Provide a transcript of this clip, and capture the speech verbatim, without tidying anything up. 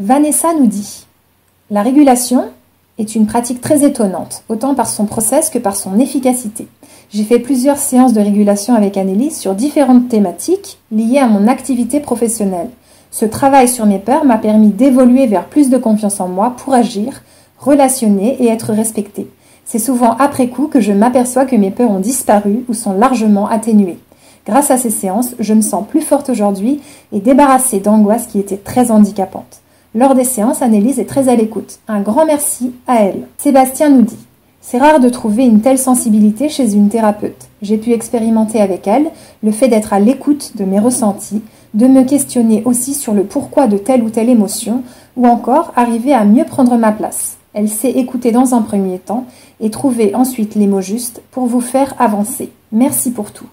Vanessa nous dit « La régulation est une pratique très étonnante, autant par son process que par son efficacité. J'ai fait plusieurs séances de régulation avec Anne-Élise sur différentes thématiques liées à mon activité professionnelle. Ce travail sur mes peurs m'a permis d'évoluer vers plus de confiance en moi pour agir, relationner et être respectée. C'est souvent après coup que je m'aperçois que mes peurs ont disparu ou sont largement atténuées. Grâce à ces séances, je me sens plus forte aujourd'hui et débarrassée d'angoisses qui étaient très handicapantes. Lors des séances, Anne-Élise est très à l'écoute. Un grand merci à elle. » Sébastien nous dit « C'est rare de trouver une telle sensibilité chez une thérapeute. J'ai pu expérimenter avec elle le fait d'être à l'écoute de mes ressentis, de me questionner aussi sur le pourquoi de telle ou telle émotion, ou encore arriver à mieux prendre ma place. Elle sait écouter dans un premier temps et trouver ensuite les mots justes pour vous faire avancer. Merci pour tout. »